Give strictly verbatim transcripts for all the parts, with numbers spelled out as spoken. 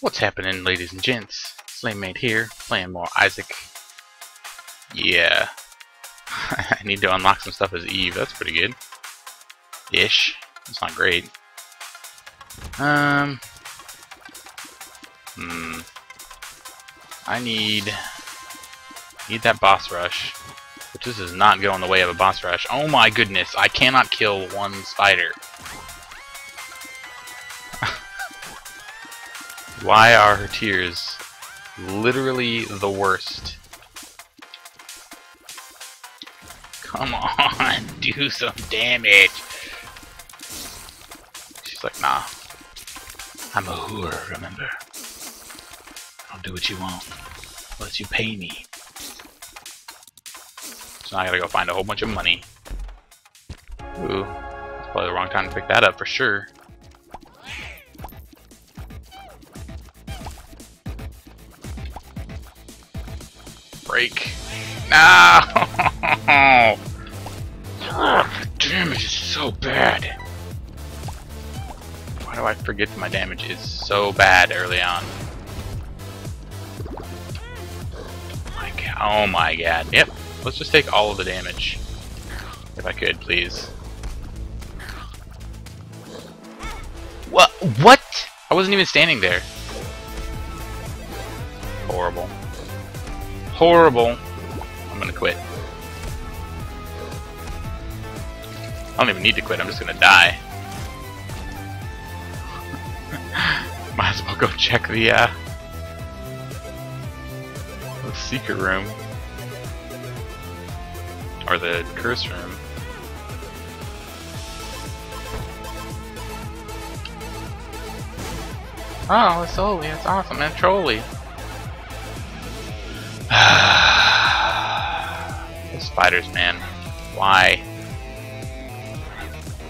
What's happening, ladies and gents? Slaymate here, playing more Isaac. Yeah. I need to unlock some stuff as Eve, that's pretty good. Ish. That's not great. Um. Hmm. I need... need that boss rush. Which this is not going the way of a boss rush. Oh my goodness, I cannot kill one spider. Why are her tears literally the worst? Come on, do some damage. She's like, nah. I'm a whore, remember? I'll do what you want, unless you pay me. So now I gotta go find a whole bunch of money. Ooh, that's probably the wrong time to pick that up for sure. Break. No! Damage is so bad. Why do I forget that my damage is so bad early on? My God. Oh my God. Yep. Let's just take all of the damage. If I could, please. What? What? I wasn't even standing there. Horrible. Horrible. I'm gonna quit. I don't even need to quit, I'm just gonna die. Might as well go check the, uh... the secret room. Or the curse room. Oh, it's holy, it's awesome, man, trolley. The spiders, man. Why?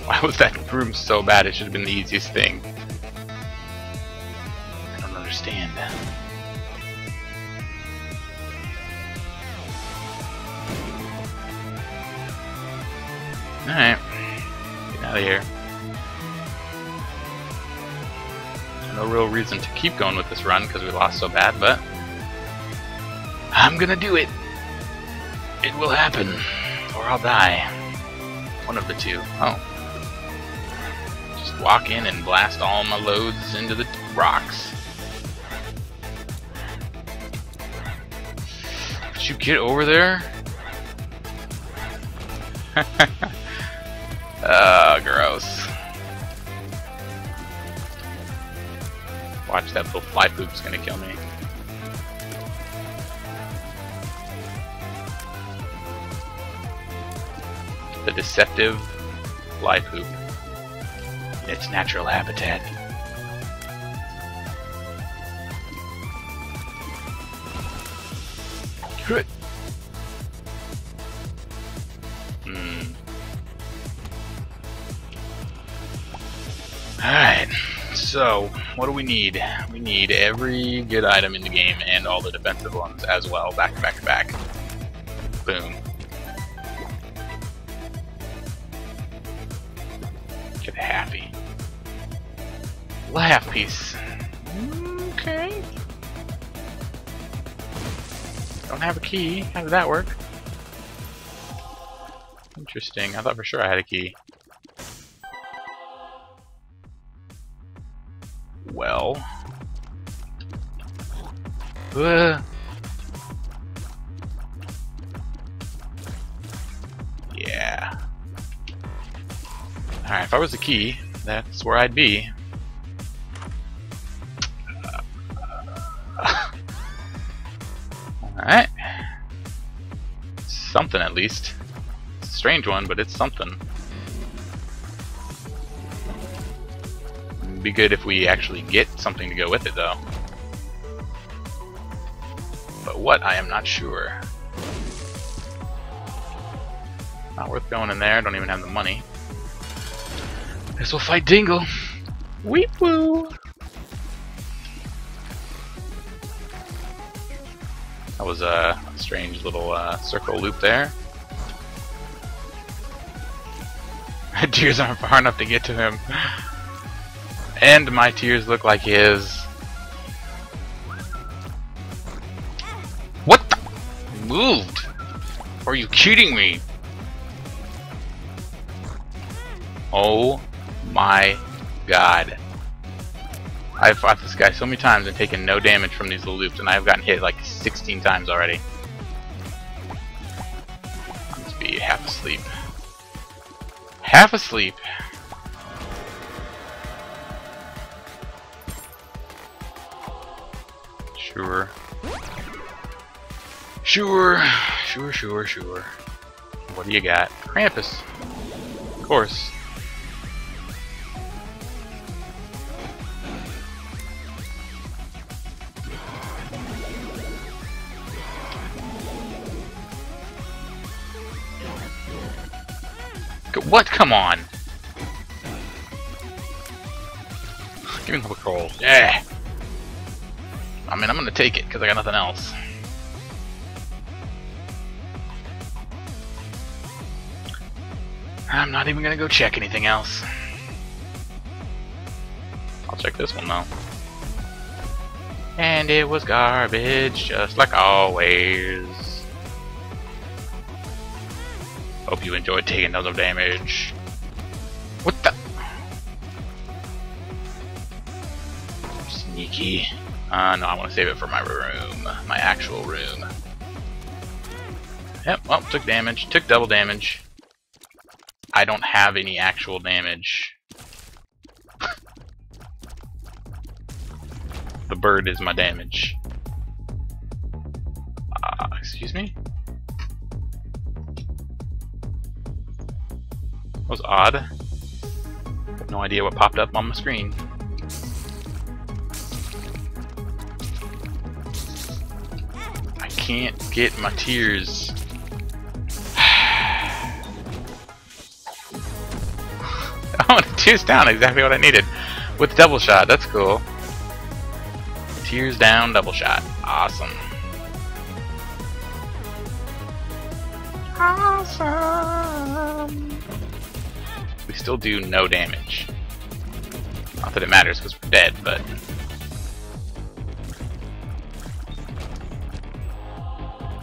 Why was that room so bad? It should have been the easiest thing. I don't understand. Alright. Get out of here. No real reason to keep going with this run because we lost so bad, but I'm gonna do it. It will happen, or I'll die. One of the two. Oh. Just walk in and blast all my loads into the rocks. Did you get over there? uh, gross. Watch, that little fly poop's gonna kill me. The deceptive fly poop in its natural habitat. Good. Hmm. Alright, so what do we need? We need every good item in the game and all the defensive ones as well, back to back to back. Boom. Happy. Laugh piece. Okay. Don't have a key. How did that work? Interesting. I thought for sure I had a key. Well. Uh. Yeah. Alright, if I was the key, that's where I'd be. Uh, Alright. Something at least. It's a strange one, but it's something. It'd be good if we actually get something to go with it, though. But what, I am not sure. Not worth going in there, I don't even have the money. Guess we'll fight Dingle. Weep woo. That was a strange little uh, circle loop there. My tears aren't far enough to get to him, and my tears look like his. moved. Are you kidding me? Oh my god. I've fought this guy so many times and taken no damage from these little loops, and I've gotten hit like sixteen times already. I'll just be half asleep. Half asleep. Sure. Sure. Sure, sure, sure. What do you got? Krampus. Of course. What? Come on! Give me a quick roll. Yeah! I mean, I'm gonna take it, because I got nothing else. I'm not even gonna go check anything else. I'll check this one, though. And it was garbage, just like always. Hope you enjoyed taking another damage. What the? Sneaky. Uh, no, I want to save it for my room. My actual room. Yep, well, took damage. Took double damage. I don't have any actual damage. The bird is my damage. Uh, excuse me? That was odd. I have no idea what popped up on my screen. I can't get my tears. Oh, the tears down, exactly what I needed. With double shot, that's cool. Tears down, double shot. Awesome. Awesome. We still do no damage. Not that it matters because we're dead, but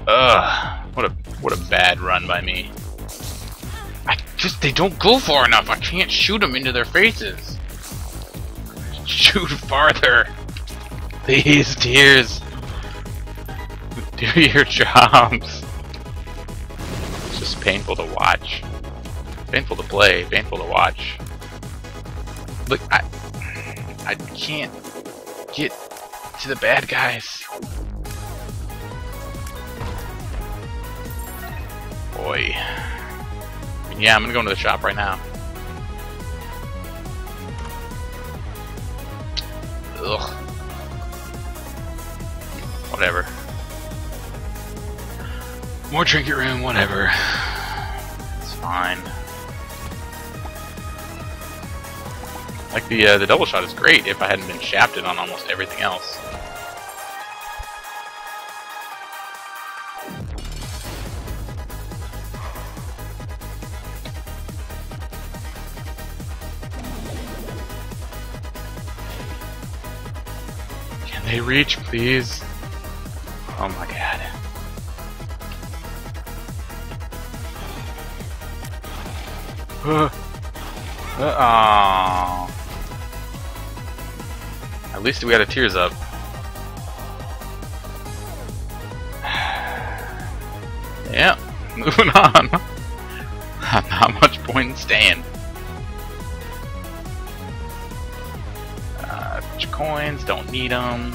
ugh, what a what a bad run by me. I just they don't go far enough. I can't shoot them into their faces. Shoot farther. These tears. Do your jobs. It's just painful to watch. Painful to play, painful to watch. Look, I... I can't get to the bad guys. Boy. Yeah, I'm gonna go into the shop right now. Ugh. Whatever. More trinket room, whatever. It's fine. Like the uh, the double shot is great if I hadn't been shafted on almost everything else. Can they reach, please? Oh my god. Uh oh. At least we got a tears up. Yeah, moving on. Not much point in staying. Uh, bunch of coins, don't need them.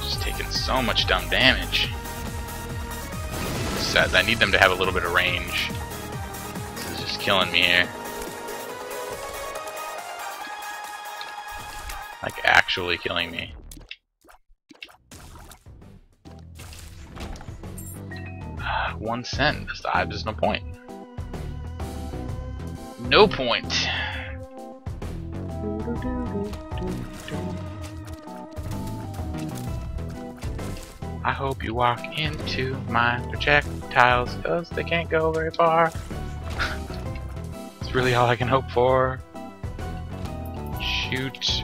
Just taking so much dumb damage. Besides, I need them to have a little bit of range. This is just killing me here. Like, actually killing me. Uh, one cent. There's no point. No point. I hope you walk into my projectiles, because they can't go very far. That's really all I can hope for. Shoot.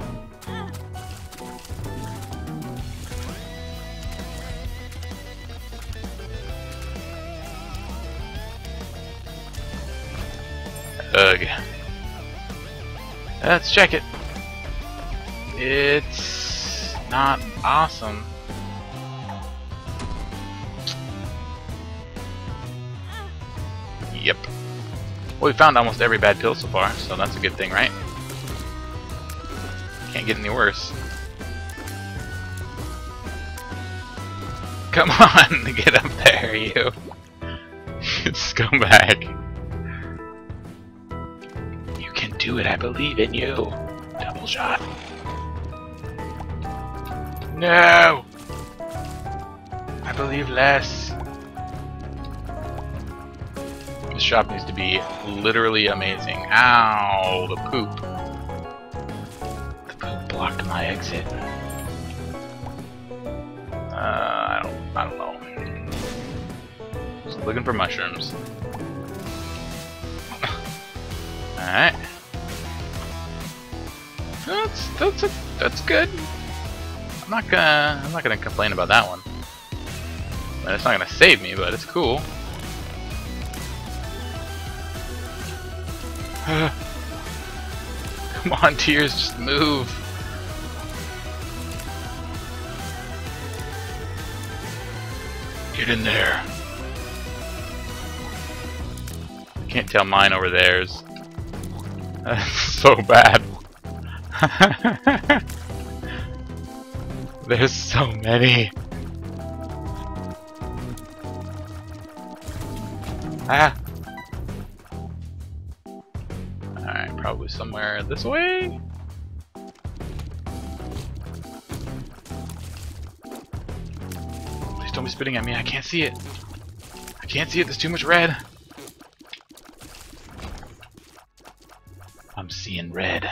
Ugh. Let's check it. It's not awesome. Yep. Well, we found almost every bad pill so far, so that's a good thing, right? Can't get any worse. Come on, get up there, you scumbag. You can do it, I believe in you. Double shot. No! I believe less. This shop needs to be literally amazing. Ow, the poop. Blocked my exit. Uh, I don't, I don't know. Just looking for mushrooms. All right. That's that's a, that's good. I'm not gonna I'm not gonna complain about that one. And it's not gonna save me, but it's cool. Come on, tears, just move. Get in there. I can't tell mine over theirs. That's so bad. There's so many. Ah. Alright, probably somewhere this way. Don't be spitting at me. I can't see it. I can't see it. There's too much red. I'm seeing red.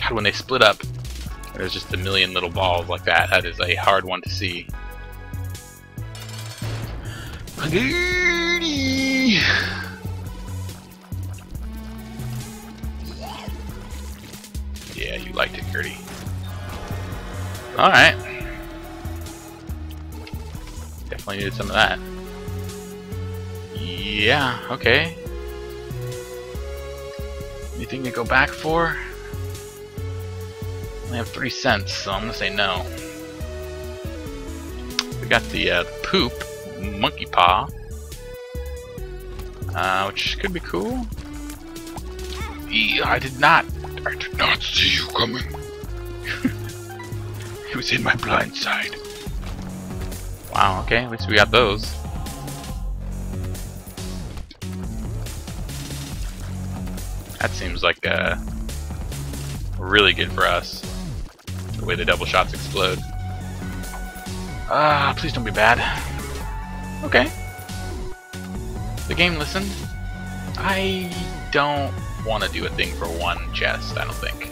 God, when they split up, there's just a million little balls like that. That is a hard one to see. Yeah, you liked it, Gertie. Alright. Definitely needed some of that. Yeah, okay. Anything to go back for? I only have three cents, so I'm gonna say no. We got the uh, poop, monkey paw, uh, which could be cool. Yeah, I did not, I did not see you coming. It was in my blind side. Wow, okay, at least we got those. That seems like uh, really good for us. The way the double shots explode. Ah, uh, please don't be bad. Okay. The game listened. I don't want to do a thing for one chest, I don't think.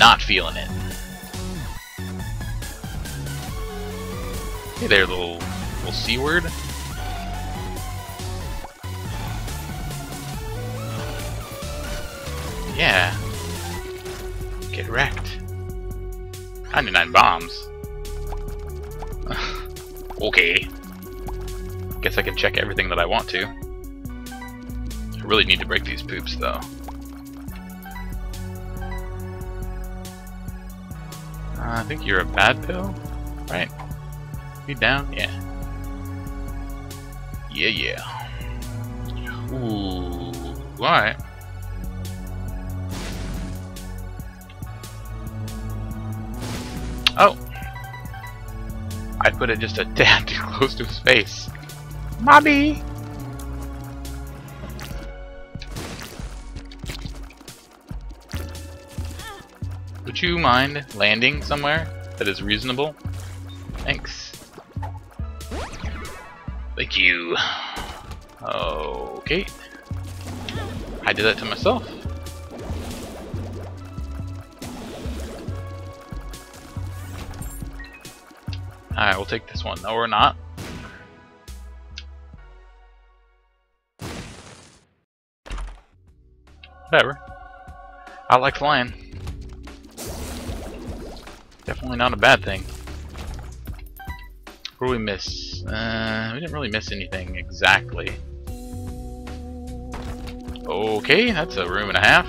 Not feeling it. Hey there, little, little C word. Yeah. Get wrecked. ninety-nine bombs. Okay. Guess I can check everything that I want to. I really need to break these poops, though. Uh, I think you're a bad pill, right? You down? Yeah. Yeah, yeah. Ooh, alright. Oh! I put it just a tad too close to his face. Mommy! Would you mind landing somewhere that is reasonable? Thanks. Thank you. Okay. I did that to myself. Alright, we'll take this one. No, we're not. Whatever. I like flying. Definitely not a bad thing. What do we miss? Uh, we didn't really miss anything exactly. Okay, that's a room and a half.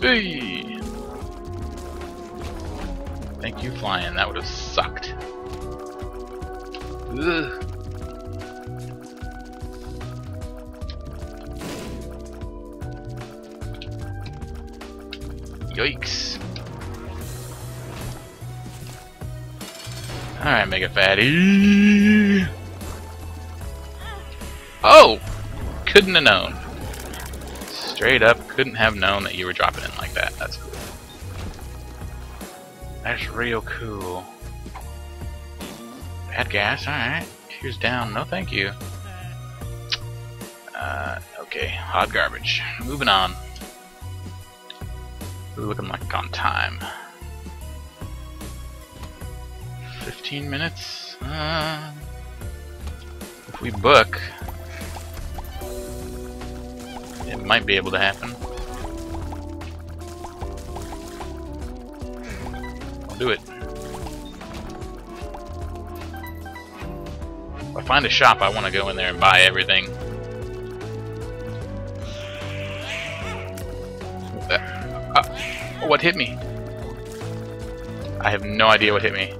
Hey! Thank you, flying. That would have sucked. Ugh. Yikes. Alright, Mega Fatty. Oh! Couldn't have known. Straight up, couldn't have known that you were dropping in like that. That's cool. That's real cool. Bad gas, alright. Tears down, no thank you. Uh, okay, hot garbage. Moving on. We're looking like on time. Fifteen minutes. Uh, if we book, it might be able to happen. I'll do it. If I find a shop, I want to go in there and buy everything. What hit me? I have no idea what hit me.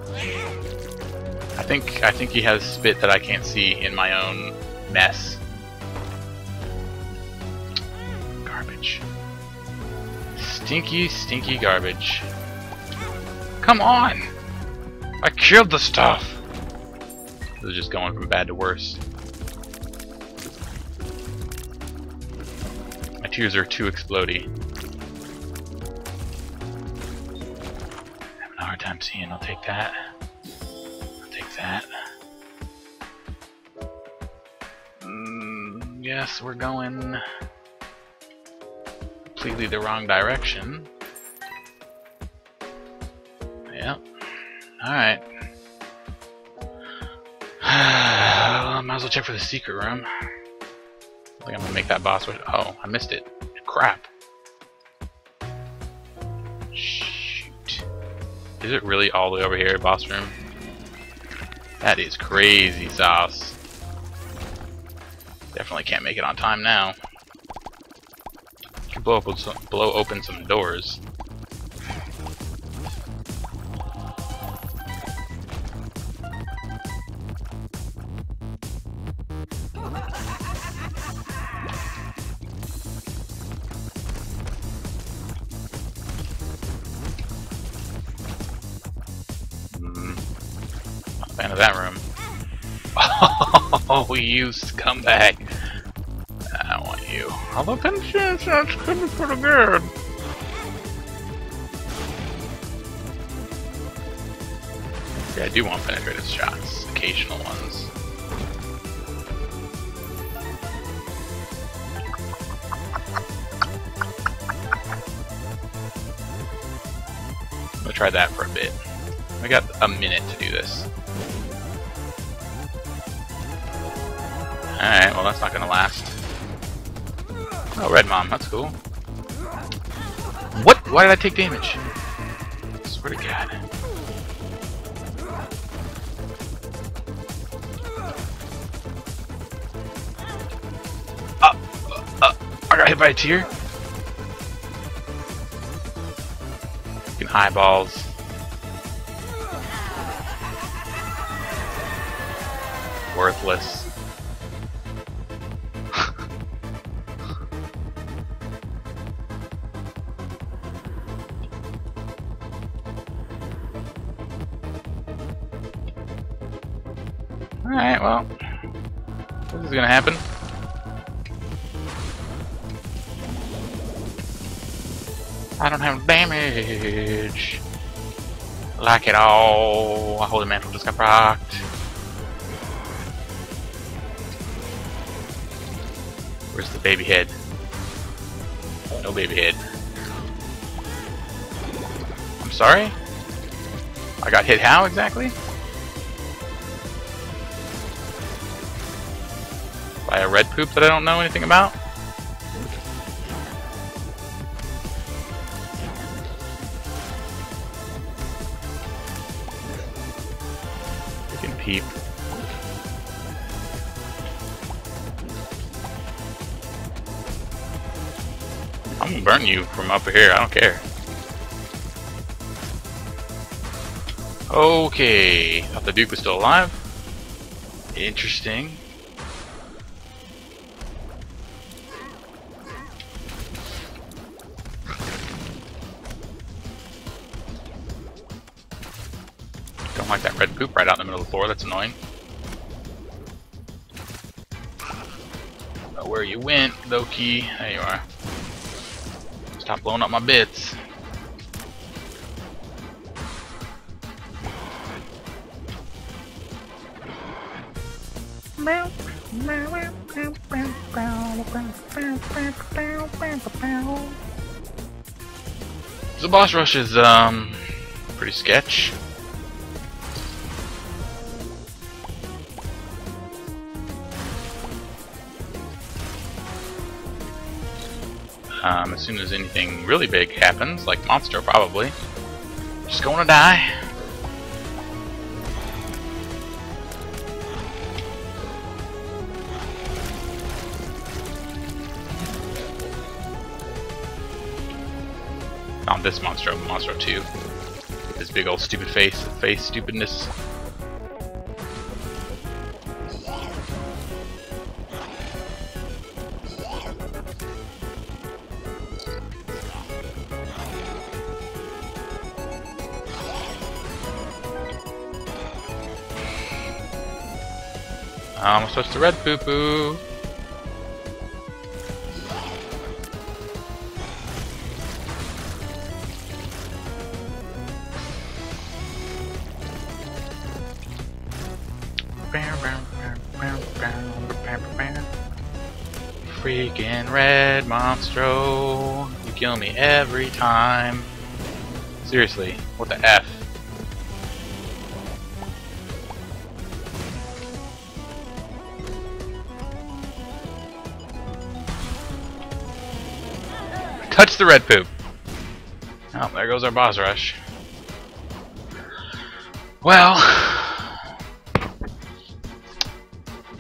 I think I think he has spit that I can't see in my own mess. Garbage. Stinky, stinky garbage. Come on! I killed the stuff! This is just going from bad to worse. My tears are too explodey. Time seeing, I'll take that. I'll take that. Mm, yes, we're going completely the wrong direction. Yep. Alright. Well, might as well check for the secret room. I think I'm gonna make that boss. With oh, I missed it. Crap. Is it really all the way over here, boss room? That is crazy sauce. Definitely can't make it on time now. Could blow open some, blow open some doors. Of that room. Oh, you scumbag! I don't want you. Although, that's that's pretty good. Yeah, I do want penetrative shots, occasional ones. I'm gonna try that for a bit. I got a minute to do this. Alright, well that's not gonna last. Oh, Red Mom, that's cool. What? Why did I take damage? I swear to God. Uh, uh, uh, I got hit by a tear? Fucking eyeballs. Worthless. Alright, well, this is gonna happen. I don't have damage. Like it all. My Holy Mantle just got rocked. Where's the baby head? No baby head. I'm sorry? I got hit how exactly? By a red poop that I don't know anything about? keep. I'm gonna burn you from up here, I don't care. Okay, thought the Duke was still alive. Interesting. Don't like that red poop right out in the middle of the floor, that's annoying. Know where you went, Loki. There you are. Stop blowing up my bits. The boss rush is um pretty sketch. Um, as soon as anything really big happens, like Monstro probably, just gonna die. Not this Monstro, Monstro two. His big old stupid face, face stupidness. I'm gonna switch to red poo poo. Freaking red Monstro. You kill me every time. Seriously, what the F? Touch the red poop. Oh, there goes our boss rush. Well,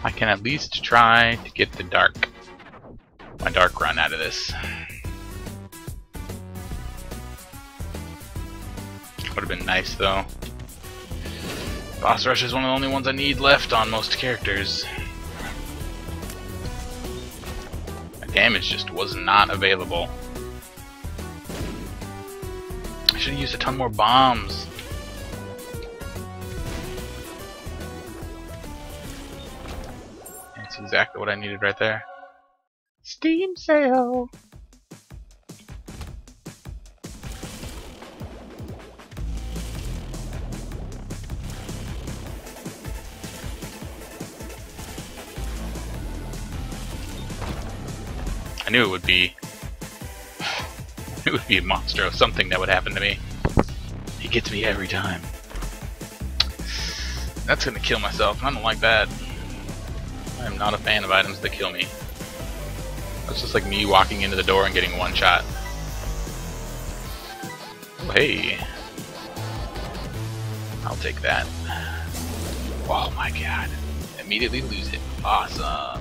I can at least try to get the dark, my dark run out of this. Would have been nice though. Boss rush is one of the only ones I need left on most characters. My damage just was not available. I should have used a ton more bombs. That's exactly what I needed right there. Steam sale! I knew it would be It would be a monster or something that would happen to me. He gets me every time. That's gonna kill myself. I don't like that. I am not a fan of items that kill me. That's just like me walking into the door and getting one shot. Oh, hey. I'll take that. Oh my god. Immediately lose it. Awesome.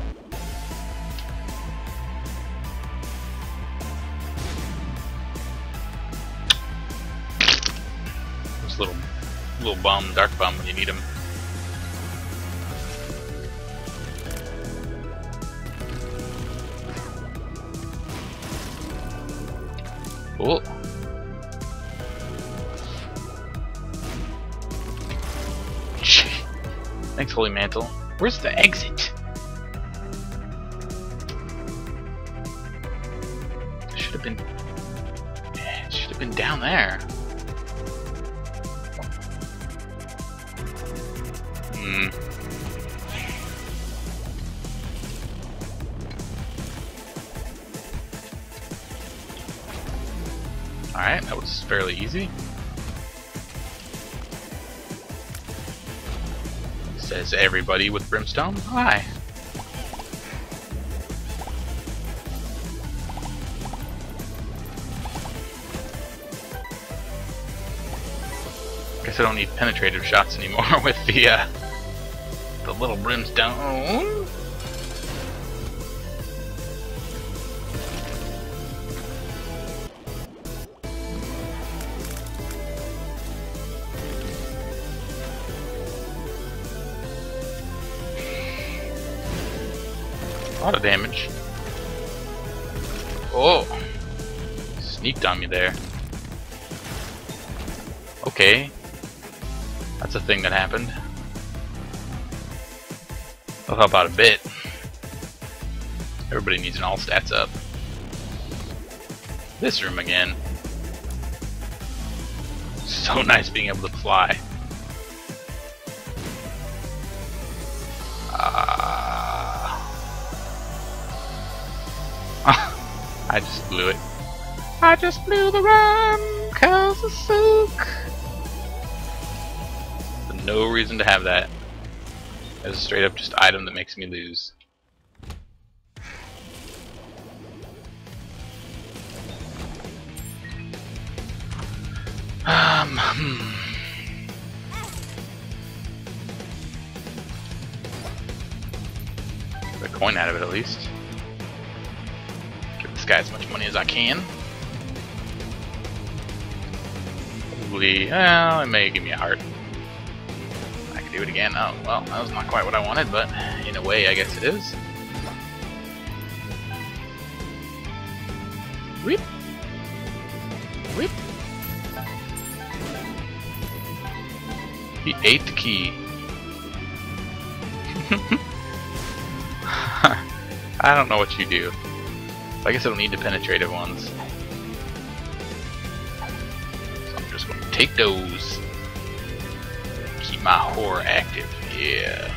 Little, little bum, dark bum when you need him. Cool. Thanks, Holy Mantle. Where's the exit? Should have been. Should have been down there. Alright, that was fairly easy. Says everybody with Brimstone. Hi. Guess I don't need penetrative shots anymore with the uh, the little brimstone. A lot of damage. Oh, sneaked on me there. Okay, that's a thing that happened. I'll help out a bit. Everybody needs an all stats up. This room again. So nice being able to fly. I just blew it. I just blew the rhyme, cause I suck. There's no reason to have that. That's a straight up just item that makes me lose. Um, hmm. Get a coin out of it at least. Got as much money as I can. Probably, well, it may give me a heart. I can do it again. Oh, well, that was not quite what I wanted, but in a way, I guess it is. Weep. Weep. He ate the key. I don't know what you do. I guess I don't need the penetrative ones. So I'm just going to take those. Keep my horror active. Yeah.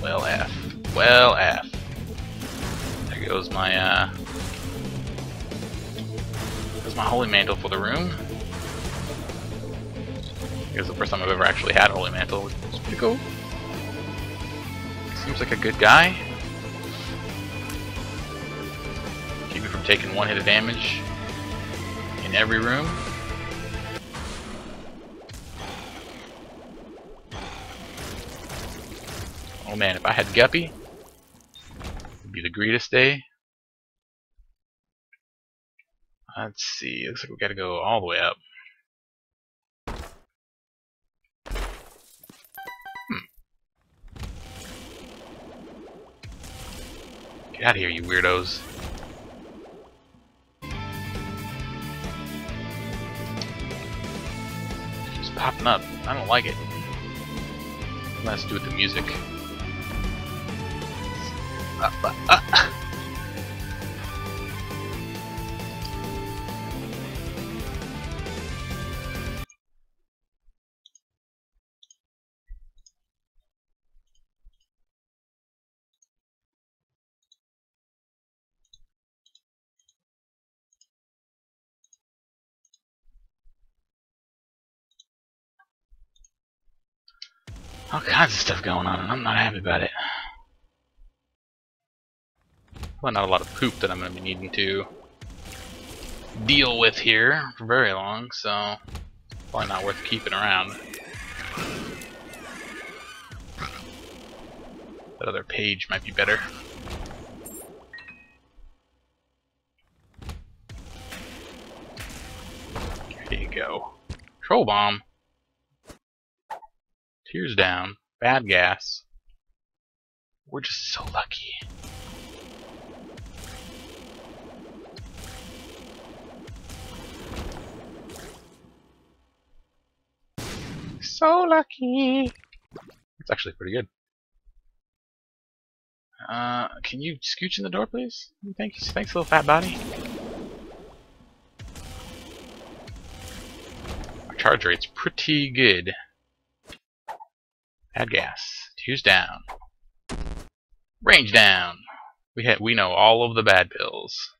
Well, F. Well, F. There goes my, uh... there's my Holy Mantle for the room. It was the first time I've ever actually had a Holy Mantle, which is pretty cool. Seems like a good guy. Taking one hit of damage in every room. Oh man, if I had Guppy, it'd be the greatest day. Let's see, looks like we gotta go all the way up. Hmm. Get out of here, you weirdos. Popping up. I don't like it. It has to do with the music. Uh, uh, uh. All kinds of stuff going on, and I'm not happy about it. Well, not a lot of poop that I'm going to be needing to deal with here for very long, so probably not worth keeping around. That other page might be better. There you go. Troll bomb. Tears down. Bad gas. We're just so lucky. So lucky. It's actually pretty good. Uh, can you scooch in the door, please? Thanks, thanks, little fat body. Our charge rate's pretty good. Add gas. Two's down. Range down. We ha we know all of the bad pills.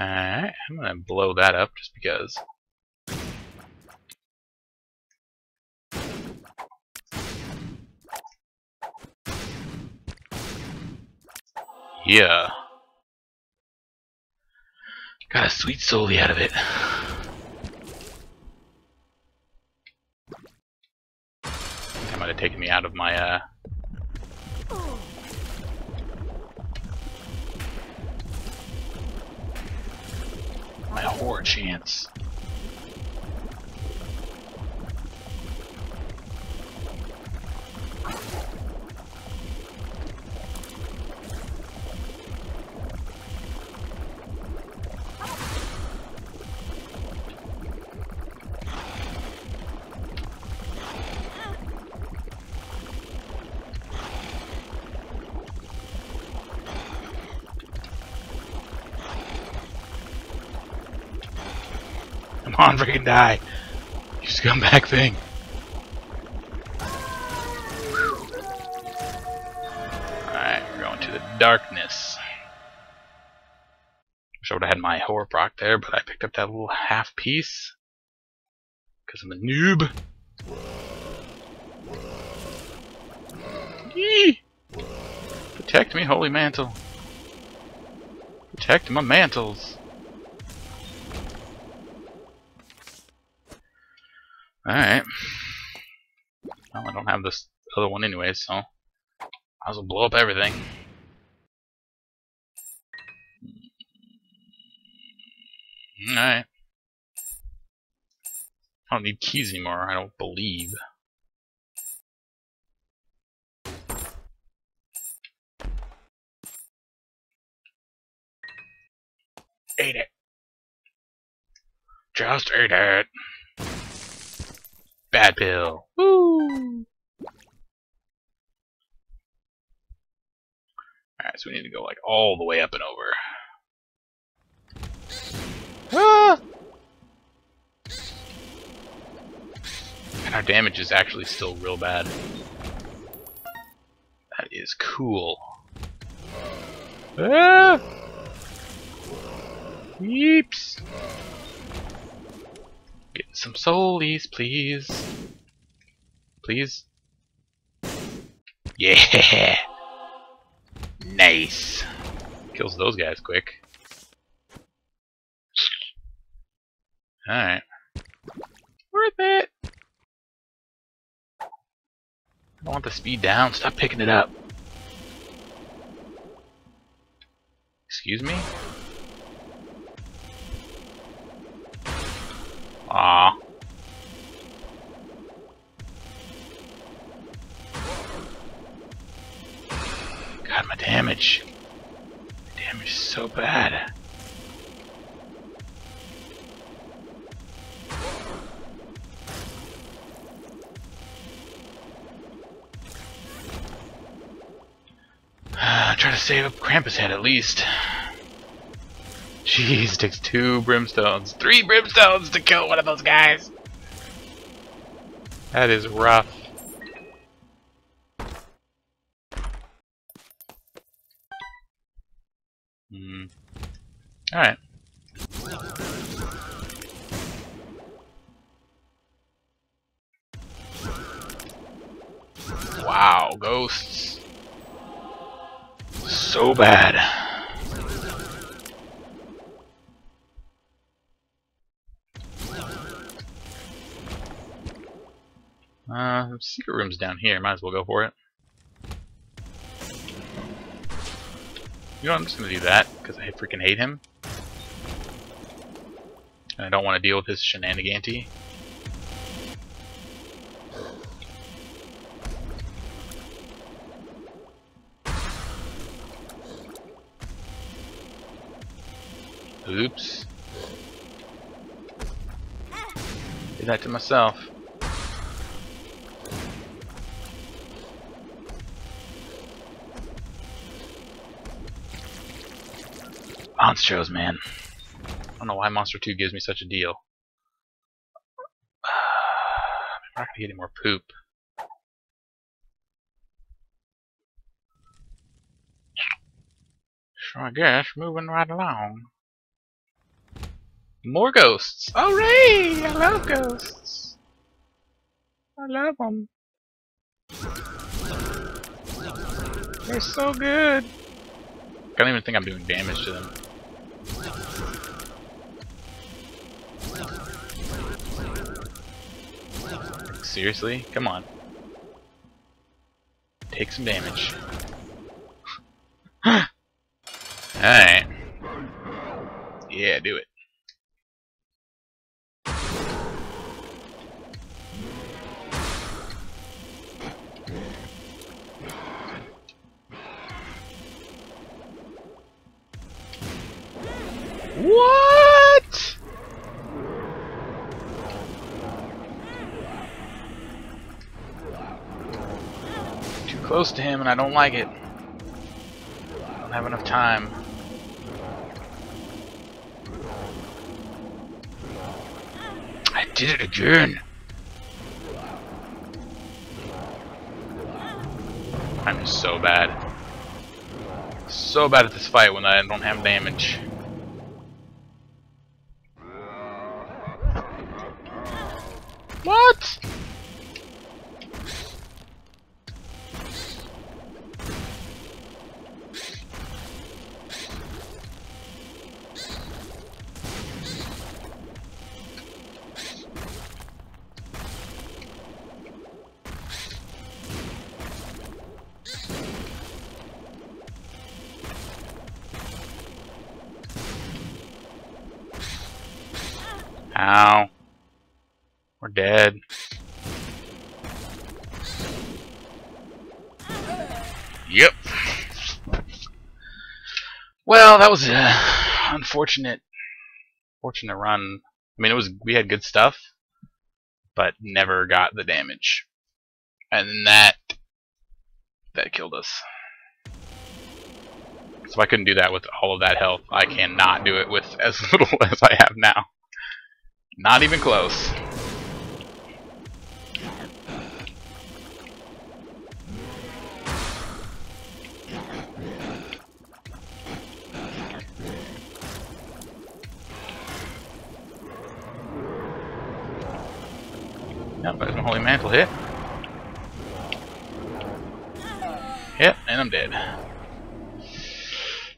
Alright, I'm gonna blow that up just because. Yeah. Got a sweet soli out of it. That might have taken me out of my, uh... my horror chance. Come on, freaking die, you scumbag thing. Alright, we're going to the darkness. Wish I would have had my horror proc there, but I picked up that little half piece. Because I'm a noob. Yee! Protect me, Holy Mantle. Protect my mantles. Alright. Well, I don't have this other one anyway, so might as well blow up everything. Alright. I don't need keys anymore, I don't believe. Ate it. Just ate it. Bad pill. Woo! Alright, so we need to go like all the way up and over. Ah! And our damage is actually still real bad. That is cool. Ah! Yeeps! Get some soulies, please. Please. Yeah! Nice! Kills those guys quick. Alright. Worth it! I don't want the speed down. Stop picking it up. Excuse me? Ah. God, my damage. My damage is so bad. I'm trying to save up Krampus head at least. Jeez, it takes two brimstones, three brimstones to kill one of those guys! That is rough. Hmm. Alright. Wow, ghosts. So bad. Uh, secret room's down here, might as well go for it. You know, I'm just gonna do that, because I freaking hate him. And I don't want to deal with his shenaniganty. Oops. Did that to myself. Monstros, man. I don't know why Monstro two gives me such a deal. Uh, I'm not gonna get any more poop. So I guess moving right along. More ghosts. Hooray! I love ghosts. I love them. They're so good. I don't even think I'm doing damage to them. Seriously? Come on. Take some damage. Alright. Yeah, do it. What? Too close to him and I don't like it. I don't have enough time. I did it again. I'm just so bad. So bad at this fight when I don't have damage. What? Ow. We're dead. Yep. Well, that was an unfortunate, fortunate run. I mean, it was we had good stuff, but never got the damage, and that that killed us. So I couldn't do that with all of that health. I cannot do it with as little as I have now. Not even close. Yep, that's my Holy Mantle hit. Yep, and I'm dead.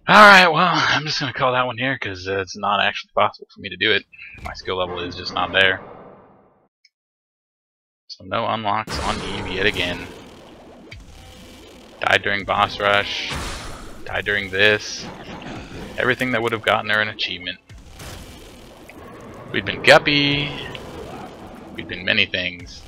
Alright, well, I'm just gonna call that one here because uh, it's not actually possible for me to do it. My skill level is just not there. So no unlocks on Eve yet again. Died during boss rush. Died during this. Everything that would have gotten her an achievement. We'd been Guppy. We've been many things.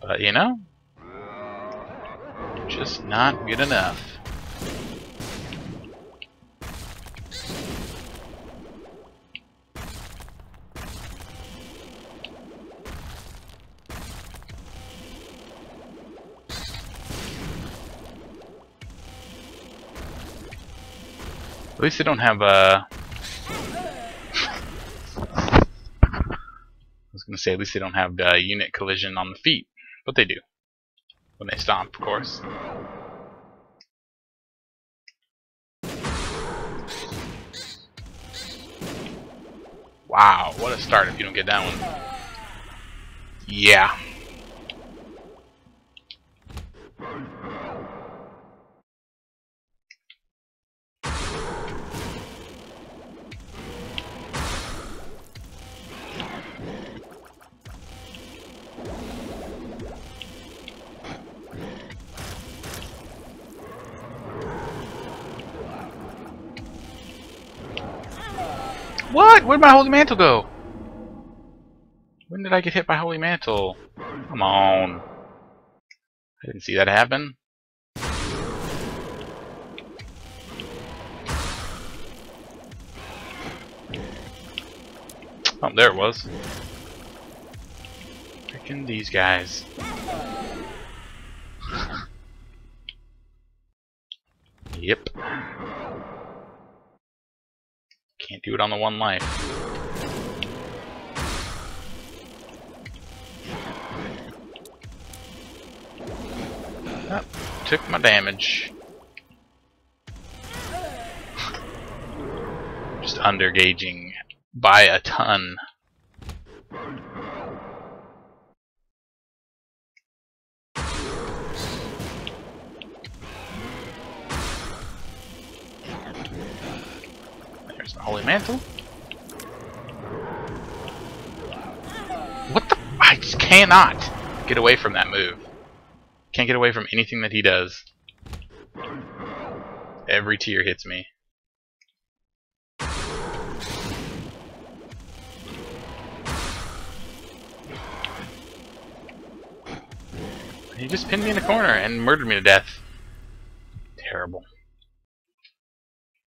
But you know, just not good enough. At least they don't have uh... I was gonna say at least they don't have the uh, unit collision on the feet, but they do when they stomp, of course. Wow, what a start if you don't get that one. Yeah. What? Where'd my Holy Mantle go? When did I get hit by Holy Mantle? Come on. I didn't see that happen. Oh, there it was. Freaking these guys. Yep. Can't do it on the one life. Oh, took my damage. is undergauging by a ton. There's the Holy Mantle. What the? I just cannot get away from that move. Can't get away from anything that he does. Every tier hits me. He just pinned me in the corner and murdered me to death. Terrible.